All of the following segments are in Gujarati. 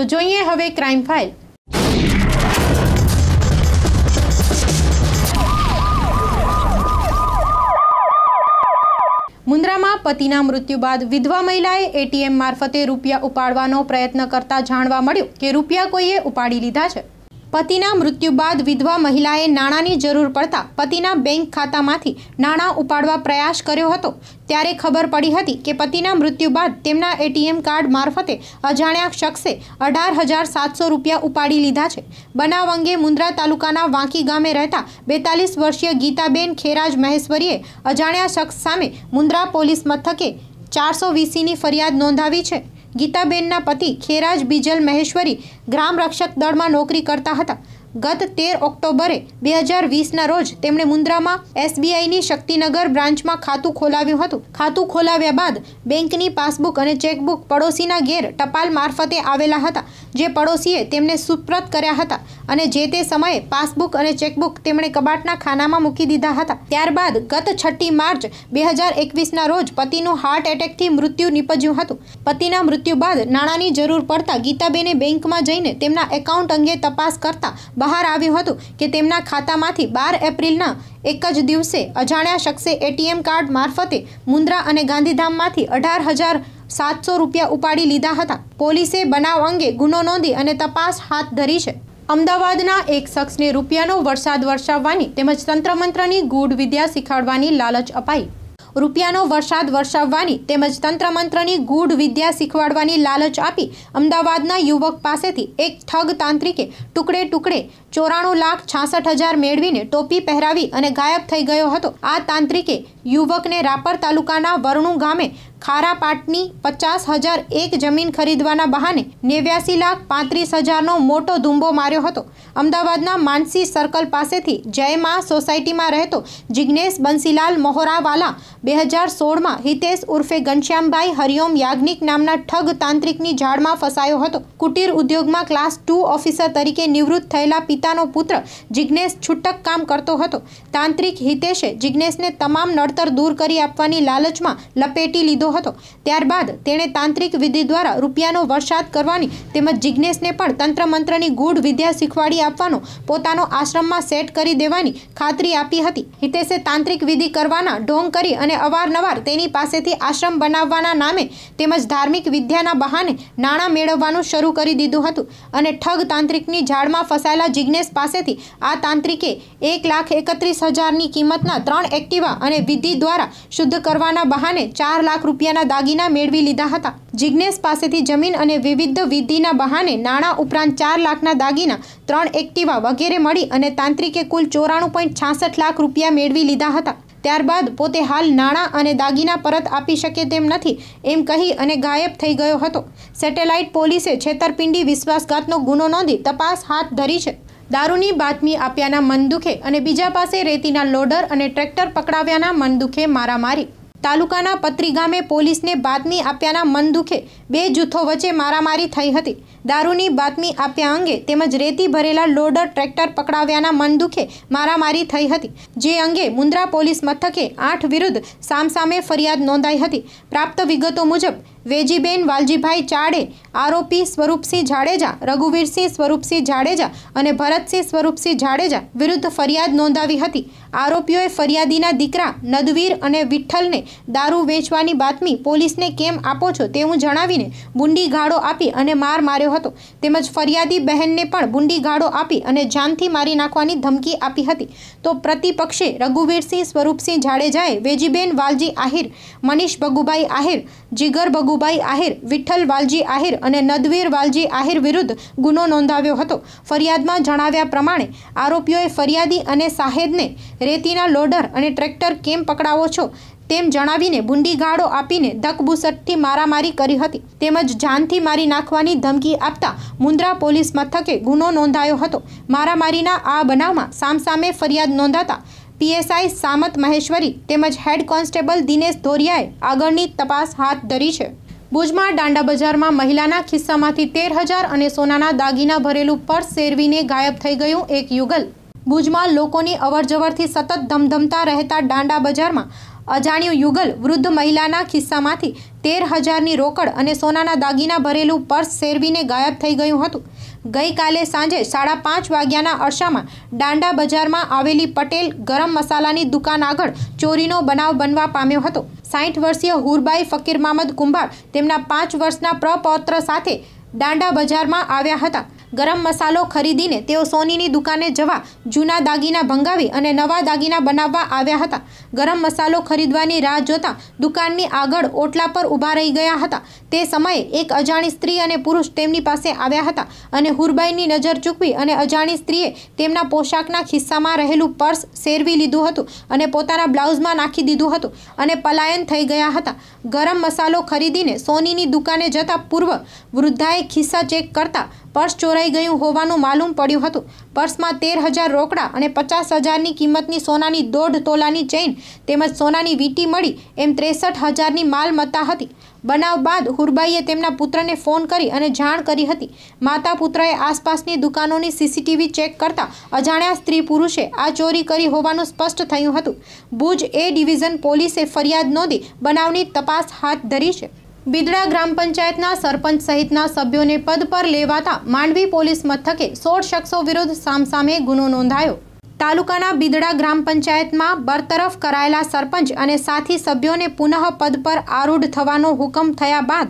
તો જોઈએ હવે ક્રાઇમ ફાઇલ. મુન્દ્રામાં પતિના મૃત્યુ બાદ વિધવા મહિલાએ એટીએમ મારફતે રૂપિયા ઉપાડવાનો પ્રયત્ન કરતા જાણવા મળ્યું કે રૂપિયા કોઈએ ઉપાડી લીધા છે. પતિના મૃત્યુ બાદ વિધવા મહિલાએ નાણાંની જરૂર પડતા પતિના બેંક ખાતામાંથી નાણાં ઉપાડવા પ્રયાસ કર્યો હતો. ત્યારે ખબર પડી હતી કે પતિના મૃત્યુ બાદ તેમના એટીએમ કાર્ડ મારફતે અજાણ્યા શખ્સે 18,700 રૂપિયા ઉપાડી લીધા છે. બનાવ અંગે મુન્દ્રા તાલુકાના વાંકી ગામે રહેતા 42 વર્ષીય ગીતાબેન ખેરાજ મહેશ્વરીએ અજાણ્યા શખ્સ સામે મુન્દ્રા પોલીસ મથકે 420ની ફરિયાદ નોંધાવી છે. ગીતાબેનના પતિ ખેરાજ બીજલ મહેશ્વરી ગ્રામ રક્ષક દળમાં નોકરી કરતા હતા. ગત 13 ઓક્ટોબરે 2020ના રોજ તેમણે મુન્દ્રામાં એસબીઆઈની શક્તિનગર બ્રાન્ચમાં ખાતું ખોલાવ્યું હતું. ખાતું ખોલાવ્યા બાદ બેંકની પાસબુક અને ચેકબુક પડોશીના ઘેર ટપાલ મારફતે આવેલા હતા, જે પડોશીએ તેમને સુપ્રત કર્યા હતા અને જે તે સમયે પાસબુક અને ચેકબુક તેમણે કબાટના ખાનામાં મૂકી દીધા હતા. ત્યારબાદ ગત 6 માર્ચ 2021ના રોજ પતિનું હાર્ટ એટેકથી મૃત્યુ નિપજ્યું હતું. પતિના મૃત્યુ બાદ નાણાંની જરૂર પડતા ગીતાબેને બેંકમાં જઈને તેમના એકાઉન્ટ અંગે તપાસ કરતા બહાર આવ્યું હતું કે તેમના ખાતામાંથી 12 એપ્રિલના એક જ દિવસે અજાણ્યા શખ્સે એટીએમ કાર્ડ મારફતે મુન્દ્રા અને ગાંધીધામમાંથી 18,700 રૂપિયા ઉપાડી લીધા હતા. પોલીસે બનાવ અંગે ગુનો નોંધી અને તપાસ હાથ ધરી છે. અમદાવાદના એક શખ્સને રૂપિયાનો વરસાદ વરસાવવાની તેમજ તંત્રમંત્રની ગૂઢ વિદ્યા શીખવાડવાની લાલચ અપાઈ. રૂપિયાનો વરસાદ વરસાવવાની તેમજ તંત્રમંત્રની ગૂઢ વિદ્યા શીખવાડવાની લાલચ આપી અમદાવાદના યુવક પાસેથી એક ઠગ તાંત્રિકે ટુકડે ટુકડે 94,66,000 મેળવીને ટોપી પહેરાવી અને ગાયબ થઈ ગયો હતો. આ તાંત્રિકે યુવકને રાપર તાલુકાના વરણુ ગામે ખારાપાટની 50,001 જમીન ખરીદવાના બહાને 89,35,000નો મોટો ધુંબો માર્યો હતો. અમદાવાદના માનસી સર્કલ પાસેથી જયમાં સોસાયટીમાં રહેતો જિગ્નેશ બંશીલાલ મોહરાવાલા 2016માં હિતેશ ઉર્ફે ઘનશ્યામભાઈ હરિઓમ યાજ્ઞિક નામના ઠગ તાંત્રિકની જાળમાં ફસાયો હતો. કુટીર ઉદ્યોગમાં ક્લાસ 2 ઓફિસર તરીકે નિવૃત્ત થયેલા પિતાનો પુત્ર જિગ્નેશ છૂટક કામ કરતો હતો. તાંત્રિક હિતેશે જિગ્નેશને તમામ નડતર દૂર કરી આપવાની લાલચમાં લપેટી લીધો હતો. ત્યારબાદ તેણે તાંત્રિક વિધિ દ્વારા રૂપિયાનો વરસાદ કરવાની તેમજ જિગ્નેશને પણ તંત્રમંત્રની ગૂઢ વિદ્યા શીખવાડી આપવાનો પોતાનો આશ્રમમાં સેટ કરી દેવાની ખાતરી આપી હતી. હિતેશે તાંત્રિક વિધિ કરવાના ઢોંગ કરી અને અવારનવાર તેની પાસેથી આશ્રમ બનાવવાના નામે તેમજ ધાર્મિક વિદ્યાના બહાને નાણાં મેળવવાનું શરૂ કરી દીધું હતું અને ઠગ તાંત્રિકની જાળમાં ફસાયેલા જિગ્નેશ પાસેથી આ તાંત્રિકે 1,31,000ની કિંમતના 3 એક્ટિવા અને વિધિ દ્વારા શુદ્ધ કરવાના બહાને 4 લાખ રૂપિયાના દાગીના મેળવી લીધા હતા. જિગ્નેશ પાસેથી જમીન અને વિવિધ વિધિના બહાને નાણાં ઉપરાંત 4 લાખના દાગીના, 3 એક્ટિવા વગેરે મળી અને તાંત્રિકે કુલ 94.66 લાખ રૂપિયા મેળવી લીધા હતા. ત્યારબાદ પોતે હાલ નાણાં અને દાગીના પરત આપી શકે તેમ નથી એમ કહી અને ગાયબ થઈ ગયો હતો. સેટેલાઇટ પોલીસે છેતરપિંડી વિશ્વાસઘાતનો ગુનો નોંધી તપાસ હાથ ધરી છે. દારૂની બાતમી આપ્યાના મનદુખે અને બીજા પાસે રેતીના લોડર અને ટ્રેક્ટર પકડાવ્યાના મનદુખે મારામારી. તાલુકાના પત્રી ગામે પોલીસને બાતમી આપ્યાના મનદુખે 2 જૂથો વચ્ચે મારામારી થઈ હતી. દારૂની બાતમી આપ્યા અંગે તેમજ રેતી ભરેલા લોડર ટ્રેક્ટર પકડાવ્યાના મનદુખે મારામારી થઈ હતી, જે અંગે મુન્દ્રા પોલીસ મથકે 8 વિરુદ્ધ સામસામે ફરિયાદ નોંધાઈ હતી. પ્રાપ્ત વિગતો મુજબ વેજીબેન વાલજીભાઈ ચાડે, આરોપી સ્વરૂપસિંહ જાડેજા, રઘુવીરસિંહ સ્વરૂપસિંહ જાડેજા અને ભરતસિંહ સ્વરૂપસિંહ જાડેજા વિરુદ્ધ ફરિયાદ નોંધાવી હતી. આરોપીઓએ ફરિયાદીના દીકરા નદવીર અને વિઠ્ઠલને દારૂ વેચવાની બાતમી પોલીસને કેમ આપો છો તેવું જણાવીને બુંડી ગાળો આપી અને માર માર્યો હતો. તેમજ ફરિયાદી બહેનને પણ બુંડી ગાળો આપી અને જાનથી મારી નાખવાની ધમકી આપી હતી. તો પ્રતિપક્ષે રઘુવીરસિંહ સ્વરૂપસિંહ જાડેજાએ વેજીબેન વાલજી આહિર, મનીષ બગુભાઈ આહિર, જીગર બગુભાઈ આહિર, વિઠ્ઠલ વાલજી આહિર અને નદવીર વાલજી આહિર વિરુદ્ધ ગુનો નોંધાવ્યો હતો. ફરિયાદમાં જણાવ્યા પ્રમાણે આરોપીઓએ ફરિયાદી અને સાહેદને રેતીના લોડર અને ટ્રેક્ટર કેમ પકડાવો છો તેમ જણાવીને બુંડી ગાળો આપીને ધકબુસટથી મારામારી કરી હતી. તેમજ જાનથી મારી નાખવાની ધમકી આપતા મુન્દ્રા પોલીસ મથકે ગુનો નોંધાયો હતો. મારામારીના આ બનાવમાં સામસામે ફરિયાદ નોંધાતા પીએસઆઈ સામત મહેશ્વરી તેમજ હેડ કોન્સ્ટેબલ દિનેશ ધોરિયાએ આગળની તપાસ હાથ ધરી છે. ભુજમાં દાંડા બજારમાં મહિલાના ખિસ્સામાંથી 13,000 અને સોનાના દાગીના ભરેલું પર્સ સેરવીને ગાયબ થઈ ગયું એક યુગલ. ભુજમાં લોકોની અવરજવરથી સતત ધમધમતા રહેતા દાંડા બજારમાં અજાણ્યું યુગલ વૃદ્ધ મહિલાના ખિસ્સામાંથી 13,000 રોકડ અને સોનાના દાગીના ભરેલું પર્સ શેરવીને ગાયબ થઈ ગયું હતું। ગઈકાલે સાંજે 5:30 વાગ્યાના અરસામાં દાંડા બજારમાં આવેલી પટેલ ગરમ મસાલાની દુકાન આગળ ચોરીનો બનાવ બનવા પામ્યો હતો। 60 વર્ષીય હુરબાઈ ફકીર મામદ કુંભાર તેમના 5 વર્ષના પ્રપૌત્ર સાથે દાંડા બજારમાં આવ્યા હતા। ગરમ મસાલો ખરીદીને તેઓ સોનીની દુકાને જવા જૂના દાગીના ભંગાવી અને નવા દાગીના બનાવવા આવ્યા હતા। ગરમ મસાલો ખરીદવાની રાહ જોતા દુકાનની આગળ ઓટલા પર ઊભા રહી ગયા હતા। તે સમયે એક અજાણી સ્ત્રી અને પુરુષ તેમની પાસે આવ્યા હતા અને હુરબાઈની નજર ચૂકવી અને અજાણી સ્ત્રીએ તેમના પોશાકના ખિસ્સામાં રહેલું પર્સ શેરવી લીધું હતું અને પોતાના બ્લાઉઝમાં નાખી દીધું હતું અને પલાયન થઈ ગયા હતા। ગરમ મસાલો ખરીદીને સોનીની દુકાને જતા પૂર્વ વૃદ્ધાએ ખિસ્સા ચેક કરતા પર્સ ચોરાઈ ગયું હોવાનું માલુમ પડ્યું હતું। પર્સમાં 13,000 રોકડા અને 50,000ની કિંમતની સોનાની 1.5 તોલાની ચેઇન તેમજ સોનાની વીંટી મળી એમ 63,000ની માલમત્તા હતી। બનાવ બાદ હુરબાઈએ તેમના પુત્રને ફોન કરી અને જાણ કરી હતી। માતા પુત્રએ આસપાસની દુકાનોની CCTV ચેક કરતા અજાણ્યા સ્ત્રી પુરુષે આ ચોરી કરી હોવાનું સ્પષ્ટ થયું હતું। ભુજ A ડિવિઝન પોલીસે ફરિયાદ નોંધી બનાવની તપાસ હાથ ધરી છે। બિદડા ગ્રામ પંચાયતના સરપંચ સહિતના સભ્યોને પદ પર લેવાતા માંડવી પોલીસ મથકે 16 શખ્સો વિરુદ્ધ સામસામે ગુનો નોંધાયો। તાલુકાના બિદડા ગ્રામ પંચાયતમાં બરતરફ કરાયેલા સરપંચ અને સાથી સભ્યોને પુનઃ પદ પર આરૂઢ થવાનો હુકમ થયા બાદ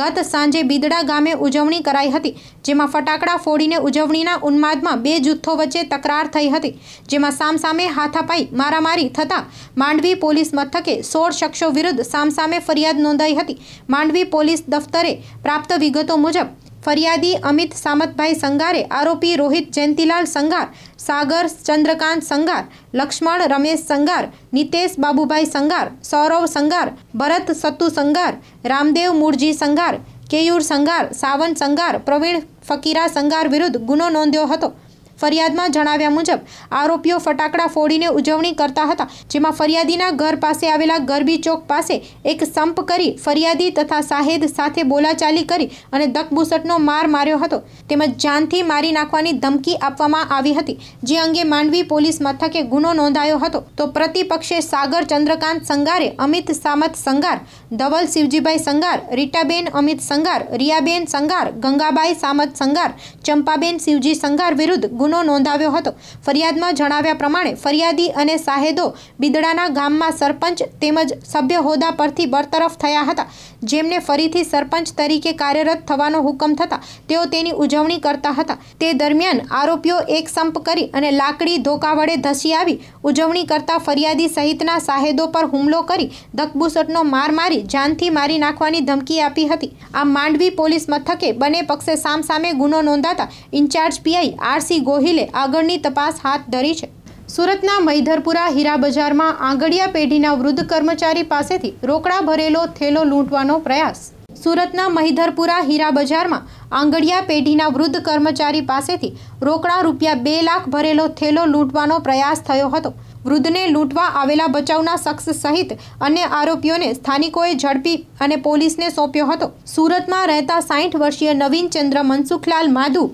ગત સાંજે બિદડા ગામે ઉજવણી કરાઈ હતી, જેમાં ફટાકડા ફોડીને ઉજવણીના ઉન્માદમાં 2 જૂથો વચ્ચે તકરાર થઈ હતી, જેમાં સામસામે હાથાપાઈ મારામારી થતાં માંડવી પોલીસ મથકે 16 શખ્સો વિરુદ્ધ સામસામે ફરિયાદ નોંધાઈ હતી। માંડવી પોલીસ દફતરે પ્રાપ્ત વિગતો મુજબ ફરિયાદી અમિત સામતભાઈ સંગારે આરોપી રોહિત જયંતિલાલ સંગાર, સાગર ચંદ્રકાંત સંગાર, લક્ષ્મણ રમેશ સંગાર, નીતેશ બાબુભાઈ સંગાર, સૌરવ સંગાર, ભરત સત્તુ સંગાર, રામદેવ મુરજી સંગાર, કેયુર સંગાર, સાવન સંગાર, પ્રવીણ ફકીરા સંગાર વિરુદ્ધ ગુનો નોંધ્યો હતો। ફરિયાદમાં જણાવ્યા મુજબ આરોપીઓ ફટાકડા ફોડીને ઉજવણી કરતા હતા, જેમાં ફરિયાદીના ઘર પાસે આવેલા ગરબી ચોક પાસે એક સંપ કરી ફરિયાદી તથા સાહેદ સાથે બોલાચાલી કરી અને ધકબૂસટનો માર માર્યો હતો, તેમજ જાનથી મારી નાખવાની ધમકી આપવામાં આવી હતી, જે અંગે માંડવી પોલીસ મથકે ગુનો નોંધાયો હતો। તો પ્રતિપક્ષે સાગર ચંદ્રકાંત સંગારે અમિત સામત સંગાર, ધવલ શિવજીભાઈ સંગાર, રીટાબેન અમિત સંગાર, રિયાબેન સંગાર, ગંગાબાઈ સામત સંગાર, ચંપાબેન શિવજી સંગાર વિરુદ્ધ ગુનો નોંધાવ્યો હતો। ફરિયાદમાં જણાવ્યા પ્રમાણે ફરિયાદી અને સાહેદો બિદડાના ગામમાં સરપંચ તેમજ સભ્ય હોદ્દા પરથી બરતરફ થયા હતા, જેમને ફરીથી સરપંચ તરીકે કાર્યરત થવાનો હુકમ થતાં તેઓ તેની ઉજવણી કરતા હતા। તે દરમિયાન આરોપીઓ એક સંપ કરી અને લાકડી ધોકા વડે ધસી આવી ઉજવણી કરતા ફરિયાદી સહિતના સાહેદો પર હુમલો કરી ધકબૂસટનો માર મારી જાનથી મારી નાખવાની ધમકી આપી હતી। આ માંડવી પોલીસ મથકે બંને પક્ષે સામસામે ગુનો નોંધાતા ઇન્ચાર્જ PI RC ગોહિલે આગળની તપાસ હાથ ધરી છે। સુરતના મૈધરપુરા હીરા બજારમાં આંગડિયા પેઢીના વૃદ્ધ કર્મચારી પાસેથી રોકડા ભરેલો થેલો લૂંટવાનો પ્રયાસ। સુરતના મહિધરપુરા હીરા બજારમાં આંગડિયા પેઢીના વૃદ્ધ કર્મચારી પાસેથી રોકડા ₹2 લાખ ભરેલો થેલો લૂંટવાનો પ્રયાસ થયો હતો। વૃદ્ધને લૂંટવા આવેલા બચાવના શખ્સ સહિત અન્ય આરોપીઓને સ્થાનિકોએ ઝડપી અને પોલીસને સોંપ્યો હતો। સુરતમાં રહેતા 60 વર્ષીય નવીન ચંદ્ર મનસુખલાલ માધુ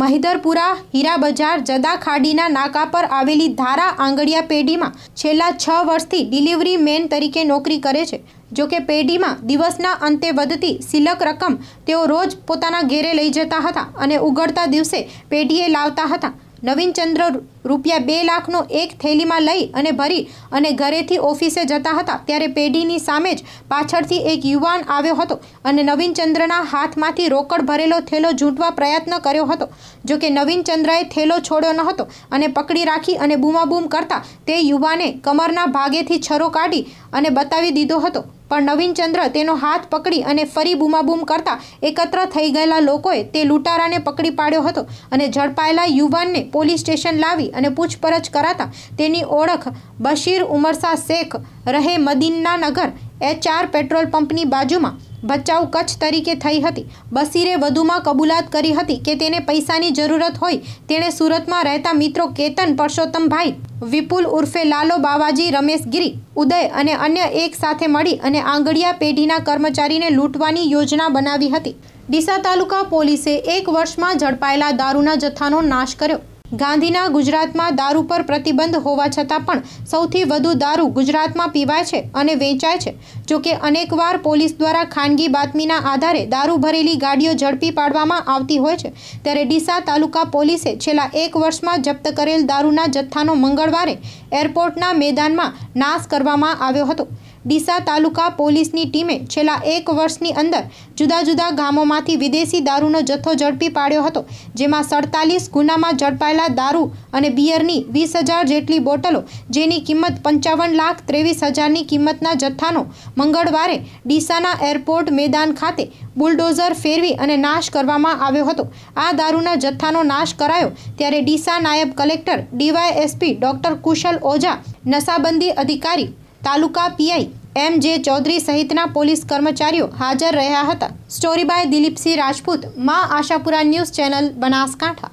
મહિધરપુરા હીરા બજાર જદા ખાડીના નાકા પર આવેલી ધારા આંગડિયા પેઢીમાં છેલ્લા 6 વર્ષથી ડિલિવરી મેન તરીકે નોકરી કરે છે। જોકે પેઢીમાં દિવસના અંતે વધતી સિલક રકમ તેઓ રોજ પોતાના ઘેરે લઈ જતા હતા અને ઉઘડતા દિવસે પેઢીએ લાવતા હતા। નવીનચંદ્ર ₹2 લાખનો એક થેલીમાં લઈ અને ભરી અને ઘરેથી ઓફિસે જતા હતા, ત્યારે પેઢીની સામે જ પાછળથી એક યુવાન આવ્યો હતો અને નવીનચંદ્રના હાથમાંથી રોકડ ભરેલો થેલો ઝૂંટવા પ્રયત્ન કર્યો હતો। જોકે નવીનચંદ્રએ થેલો છોડ્યો ન હતો અને પકડી રાખી અને બૂમાબૂમ કરતા તે યુવાને કમરના ભાગેથી છરો કાઢી અને બતાવી દીધો હતો, પણ નવીનચંદ્ર તેનો હાથ પકડી અને ફરી બૂમાબૂમ કરતા એકત્ર થઈ ગયેલા લોકોએ તે લૂંટારાને પકડી પાડ્યો હતો અને ઝડપાયેલા યુવાનને પોલીસ સ્ટેશન લાવી અને પૂછપરછ કરાતા તેની ઓળખ બશીર ઉમરસા શેખ રહે મદીના નગર HR પેટ્રોલ પંપની બાજુમાં ભચાઉ કચ્છ તરીકે થઈ હતી। બશીરે વધુમાં કબૂલાત કરી હતી કે તેને પૈસાની જરૂરત હોય તેણે સુરતમાં રહેતા મિત્રો કેતન પરશોત્તમ ભાઈ, વિપુલ ઉર્ફે લાલો, બાબાજી રમેશ ગીરી, ઉદય અને અન્ય એક સાથે મળી અને આંગડિયા પેઢીના કર્મચારીને લૂંટવાની યોજના બનાવી હતી। ડીસા તાલુકા પોલીસે 1 વર્ષમાં ઝડપાયેલા દારૂના જથ્થાનો નાશ કર્યો। ગાંધીના ગુજરાતમાં દારૂ પર પ્રતિબંધ હોવા છતાં પણ સૌથી વધુ દારૂ ગુજરાતમાં પીવાય છે અને વેચાય છે. જો કે અનેકવાર પોલીસ દ્વારા ખાનગી બાતમીના આધારે દારૂ ભરેલી ગાડીઓ ઝડપી પાડવામાં આવતી હોય છે. ત્યારે ડીસા તાલુકા પોલીસે છેલ્લા એક વર્ષમાં જપ્ત કરેલ દારૂના જથ્થાનો મંગળવારે એરપોર્ટના મેદાનમાં નાશ કરવામાં આવ્યો હતો. ડીસા તાલુકા પોલીસની ટીમે છેલ્લા એક વર્ષની અંદર જુદા જુદા ગામોમાંથી વિદેશી દારૂનો જથ્થો ઝડપી પાડ્યો હતો. જેમાં 47 ગુનામાં ઝડપાયેલા દારૂ અને બિયરની 20,000 જેટલી બોટલો જેની કિંમત 55,23,000ની કિંમતના જથ્થાનો મંગળવારે ડીસાના એરપોર્ટ મેદાન ખાતે બુલડોઝર ફેરવી અને નાશ કરવામાં આવ્યો હતો. આ દારૂના જથ્થાનો નાશ કરાયો ત્યારે ડીસા નાયબ collector DYSP doctor Kushal Ojha, નશાબંધી અધિકારી તાલુકા પીઆઈ MJ ચૌધરી સહિતના પોલીસ કર્મચારીઓ હાજર રહ્યા હતા. સ્ટોરી બાય દિલીપસિંહ રાજપૂત, માં આશાપુરા ન્યૂઝ ચેનલ, બનાસકાંઠા.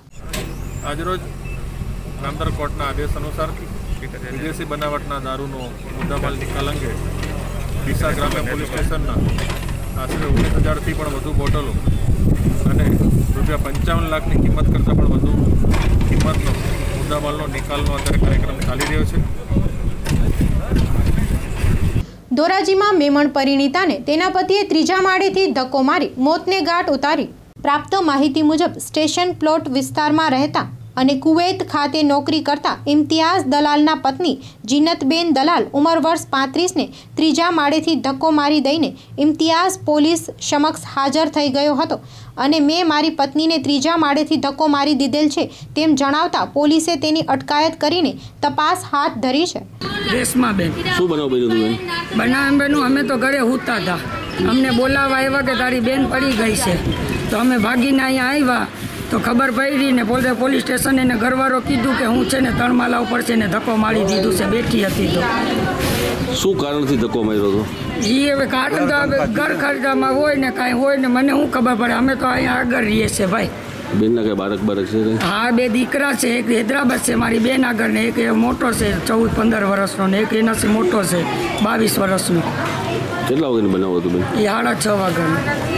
આજરોજ રામદર કોર્ટના આદેશ અનુસાર વિદેશી બનાવટના દારૂનો મુદ્દામાલ નિકાલ અંગે ડીસા ગ્રામ્ય પોલીસ સ્ટેશનના આશરે 19,000થી પણ વધુ બોટલો અને ₹55 લાખની કિંમત કરતાં પણ વધુ કિંમતનો મુદ્દામાલનો નિકાલનો અત્યારે કાર્યક્રમ ચાલી રહ્યો છે. ધોરાજીમાં મેમણ પરિણીતાને તેના પતિએ ત્રીજા માળેથી ધક્કો મારી મોતને ગાંઠ ઉતારી. પ્રાપ્ત માહિતી મુજબ સ્ટેશન પ્લોટ વિસ્તારમાં રહેતા અને કુવૈત ખાતે નોકરી કરતા ઇમ્તિયાઝ દલાલના પત્ની જીનતબેન દલાલ ઉંમર વર્ષ 35ને ત્રીજા માળેથી ધક્કો મારી દઈને ઇમ્તિયાઝ પોલીસ સમક્ષ હાજર થઈ ગયો હતો અને મેં મારી પત્નીને ત્રીજા માળેથી ધક્કો મારી દીધેલ છે તેમ જણાવતા પોલીસે તેની અટકાયત કરીને તપાસ હાથ ધરી છે. રેશમાબેન, શું બનાવ બન્યો? બનાવ અમે તો ઘરે સૂતા હતા, અમને બોલાવવા આવ્યા કે તારી બેન પડી ગઈ છે, તો અમે ભાગીને અહીંયા આવ્યા તો ખબર પડી ને પોલીસ સ્ટેશન એને ઘરવાળો કીધું કે હું છે ને તણમાલા ઉપર છે ને ધક્કો મારી દીધું છે, બેઠી હતી. તો શું કારણથી ધક્કો માર્યો હતો? એ હવે ઘર ખર્ચામાં હોય ને કાંઈ હોય ને મને શું ખબર પડે, અમે તો અહીંયા આગળ રહીએ છીએ. ભાઈ બેનના કંઈ બાળક છે? હા, બે દીકરા છે, એક હૈદરાબાદ છે મારી બેન આગળ ને, એક મોટો છે 14-15 વર્ષનો ને એક એનાથી મોટો છે 22 વર્ષનો. કેટલા વાગે બનાવો હતો? 6:30 વાગ્યાનો.